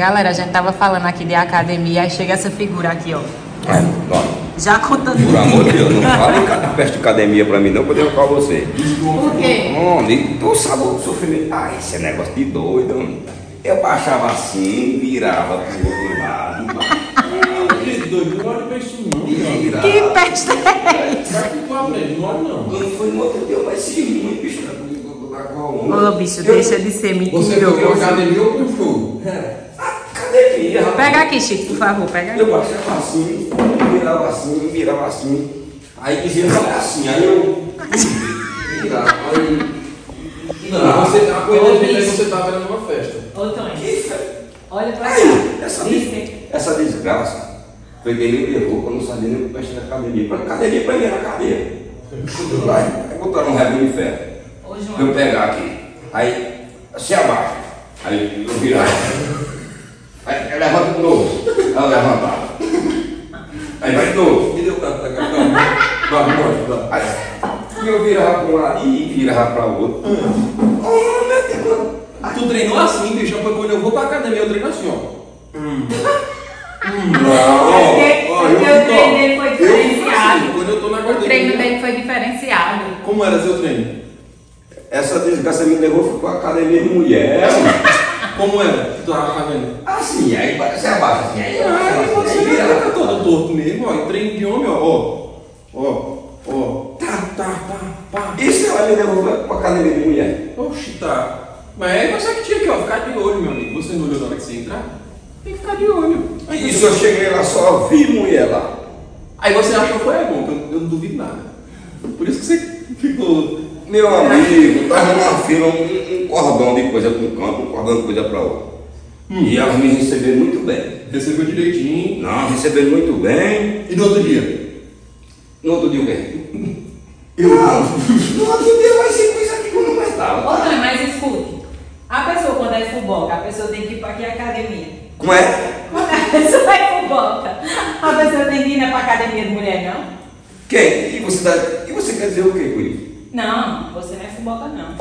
Galera, a gente tava falando aqui de academia, aí chega essa figura aqui, ó. É, bom. Já contando. Por amor de Deus, não fale cada peça de academia pra mim, não, que eu devo pra você. Por quê? Homem, tu sabe o sofrimento. Ah, esse é negócio de doido, homem. Eu baixava assim, virava pro outro lado. Que doido, não olha peixe não. Que peste é isso? Não olha não. Não foi no outro dia, mas se muito, bicho. Ô, bicho, deixa de ser mentiroso. Você foi academia ou puxou? Academia. Pega aqui, Chico, por favor, pega aqui. Eu baixava assim. Virava assim, virava assim. Aí dizia assim, aí eu. Virava, aí. Não, você, a coisa de que você estava vendo uma festa. Ô, Tony, olha pra cá. Essa desgraça. Peguei e levou, quando eu não sabia nem o que festa da academia. Pra academia, pra mim era cadeia. Aí botaram um rabo de ferro. Pra eu pegar aqui. Aí, se abaixa. Aí eu virava. Aí levanta de novo. Ela levantava. Aí vai de novo, me deu tanto, e eu virava para um lado e virava para o outro. Tu treinou assim, bicho, foi quando eu vou para academia, eu treino assim, ó. O treino dele foi diferenciado. Como era seu treino? Essa desgraça me levou para a academia de mulher. Como era que tu tava fazendo? Assim, aí você abaixa assim, aí você vira todo torto mesmo, ó, treino de homem, ó, tá. Isso ela me devolveu pra academia de mulher. Oxi, tá. Mas é você que tinha que, ó, ficar de olho, meu amigo. Você não olhou na hora que você entrar? Tem que ficar de olho. Aí, isso, eu cheguei lá, só vi mulher lá. Aí você achou que foi bom, que eu não duvido nada. Por isso que você ficou... Meu amigo, tava numa fila, um cordão de coisa para um canto, um cordão de coisa para outro. E elas me receberam muito bem. Recebeu direitinho? Não, receberam muito bem. E no outro dia? No outro dia o quê? Eu não. No outro dia vai ser coisa que eu não estava. Ô, mas escute. A pessoa quando é fuboca, a pessoa tem que ir para que academia? Como é? Quando a pessoa é fuboca, a pessoa tem que ir para academia de mulher, não? Quem? E você quer dizer o quê com isso? Não, você não é fuboca, não.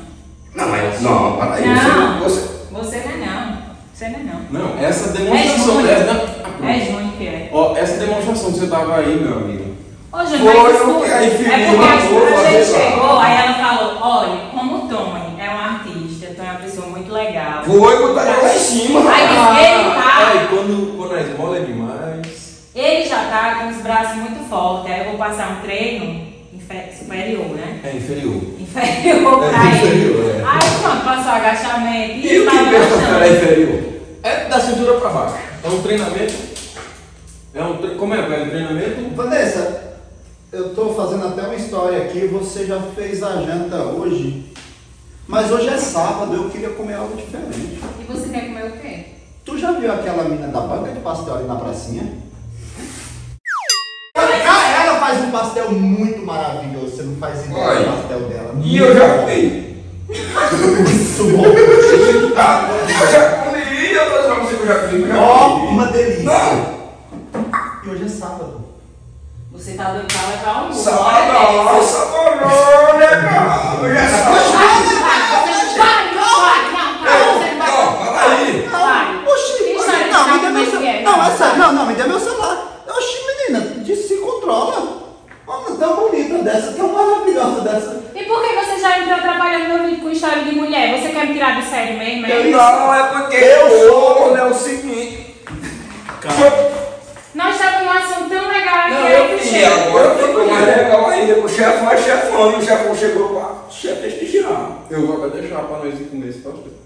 Não, mas não, para aí. Não, você não é não. Não, essa demonstração... É Júnior que é. Ó, essa demonstração que você tava aí, meu amigo. Ô, Júnior, é porque a gente chegou, aí ela falou, olha, como o Tony é um artista, então é uma pessoa muito legal. Foi, botar ele lá em cima. Aí ele tá... Aí, quando a esmola é demais... Ele já tá com os braços muito fortes, aí eu vou passar um treino... superior, né? É inferior. Inferior pra ele. Aí pronto, passou agachamento e ele vai agachando. É inferior. É da cintura pra baixo. É um treinamento. Como é, velho? Treinamento? Vanessa, eu tô fazendo até uma história aqui. Você já fez a janta hoje, mas hoje é sábado. Eu queria comer algo diferente. E você quer comer o quê? Tu já viu aquela mina da banca de pastel ali na pracinha? Um pastel muito maravilhoso, você não faz ideia do pastel dela. E eu já comi. Isso, bom. Eu já comi, uma delícia. E hoje é sábado. Você tá doido pra levar um sábado, nossa, porra, hoje é sábado. Não, me dê meu celular. Oxi, menina, se controla. Uma tão bonita dessa, tão maravilhosa dessa. E por que você já entrou trabalhando com história de mulher? Você quer me tirar do sério mesmo? Não, é porque eu sou, é o seguinte. Nós estamos num assunto tão legal aqui. E agora ficou mais legal ainda. O chefe vai chefando, o chefão chegou lá. Chefe, deixa de tirar. Eu vou deixar para nós ir comer esse pastel.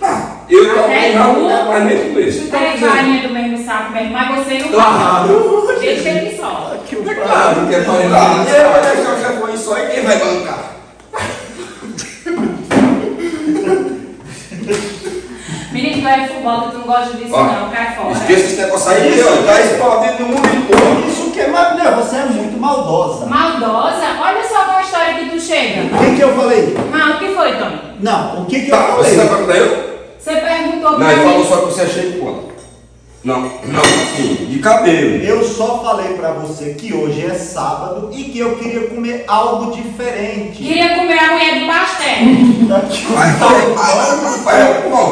Ah, eu também não, mas nem comer. Tu tem farinha do mesmo saco mesmo, mas você não vai. Deixa ele só. É claro que é bancar. Quem vai deixar o chapéu aí só e quem vai bancar? Menino, tu é futebol, tu não gosta disso, não, cai fora. Esqueça esse negócio aí, meu, tá explodindo no mundo todo. Isso que é maravilha, você é muito maldosa. Maldosa? Olha só qual história que tu chega. O que eu falei? Ah, o que foi, Tony? Não, o que eu falei? Você sabe o que eu? Você perguntou pra mim. Não, ele falou só que você é cheio de conta. Não, assim, de cabelo. Eu só falei pra você que hoje é sábado e que eu queria comer algo diferente. Queria comer a mulher de pastel. Mas, pai,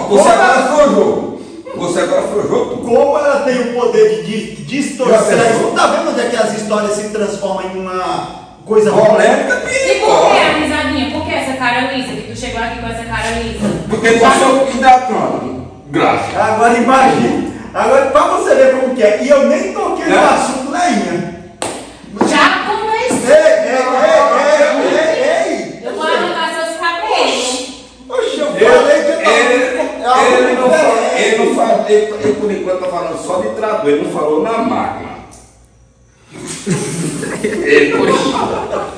você agora sujou. Você agora foi junto. Como ela tem o poder de distorcer. Você não tá vendo onde é que as histórias se transformam em uma coisa polêmica? E por que, amizadinha? Por que essa cara lisa? Que tu chegou aqui com essa cara lisa? Porque tu achou que dá trono. Graças. Agora imagina. Agora pra você ver como que é. E eu nem toquei no assunto ainda. Já comecei. Ei. Eu vou arrancar seus cabelos. Oxe, eu falei que ele por enquanto tá falando só de trator, ele não falou na máquina. Ele por enquanto.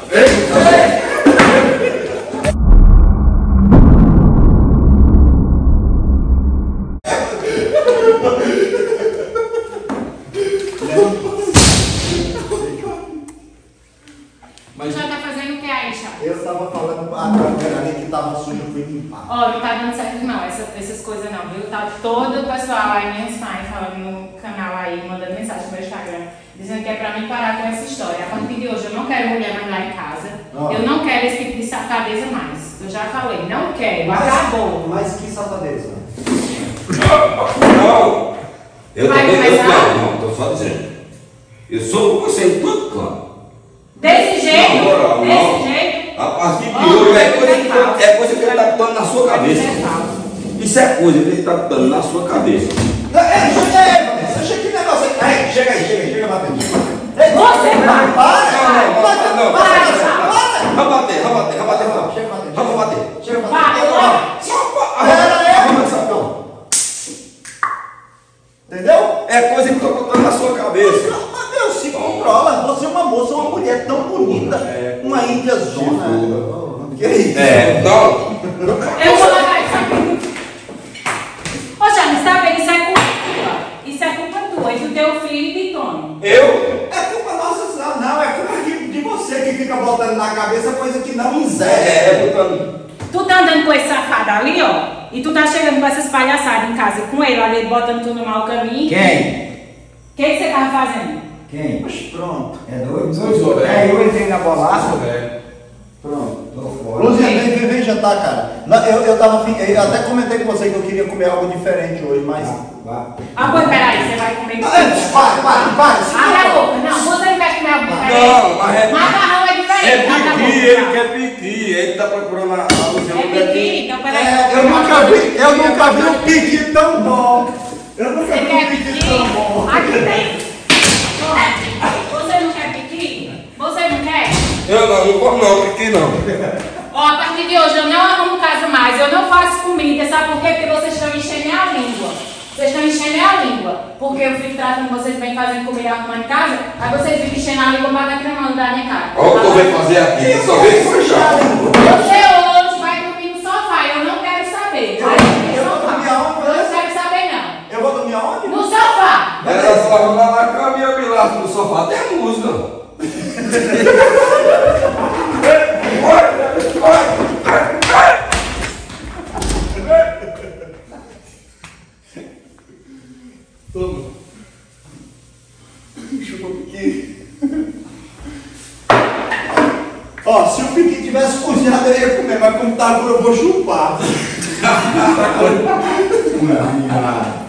Ó, não tá dando certo não, essas coisas não, viu? Tá todo o pessoal aí, minhas pais falando no canal aí, mandando mensagem no meu Instagram, dizendo que é pra mim parar com essa história. A partir de hoje eu não quero mulher mais lá em casa, eu não quero esse tipo de safadeza mais. Eu já falei, não quero, acabou. Mas que safadeza? Não! Eu também não quero, não, tô só dizendo. Eu sou você em todo canto. Desse jeito? Não, desse jeito? A partir de hoje é coisa que ele tá botando na sua cabeça. Isso é coisa que ele tá botando na sua cabeça. Que negócio aí. Chega, Matheus. Você vai. Para! Vai bater. Chega, Matheus. Vamos bater. Chega, Matheus. Entendeu? É coisa que eu tô botando na sua cabeça. Matheus, se controla. Você é uma moça, uma mulher tão bonita. Uma índia zona. Que isso? Eu vou lavar isso aqui. Ô, James, tá vendo? Isso é culpa tua. Isso é culpa tua. E do teu filho e do Tony. Eu? É culpa nossa, não. É culpa de você que fica botando na cabeça coisa que não quiser. Tu tá andando com esse safado ali, ó. E tu tá chegando com essas palhaçadas em casa com ele, ali botando tu no mau caminho. Quem? O que você tava fazendo? Quem? Mas pronto. É doido. É eu entrei na bolacha, velho. Pronto. Luzinha, vem jantar, cara. Eu até comentei com você que eu queria comer algo diferente hoje, mas. Agora, peraí, você vai comer. Para! Abre a boca, não, você não vai comer algo diferente. Macarrão é diferente. Ele tá procurando a Luzinha. É piqui, então peraí. Eu nunca vi um piqui tão bom. Eu nunca vi um piqui tão bom. Aqui tem. Você não quer piqui? Você não quer? Eu não como não, piqui não. Ó, a partir de hoje eu não arrumo casa mais, eu não faço comida, sabe por quê? Porque vocês estão enchendo a língua. Porque eu fico tratando vocês bem fazendo comida arrumando em casa, aí vocês ficam enchendo a língua para reclamando da minha cara. Ó, eu vou fazer aqui, eu só vem puxar a língua. Você hoje vai dormir no sofá, eu não quero saber. Eu vou dormir aonde? No sofá. Ela só arrumar lá com a minha pilastra no sofá, até música. Toma. Chupa o piqui. Ó, se o piqui tivesse cozinhado eu ia comer, mas como tá agora eu vou chupar.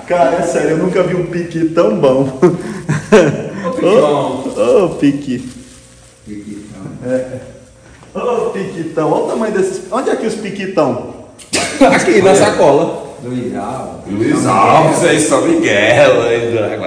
Cara, é sério, eu nunca vi um piqui tão bom. Ô, piqui. Ô, piquitão, olha o tamanho desses. Onde é que os piquitão? Aqui, na sacola. Do Luiz Alves. Luiz Alves, aí São Miguel.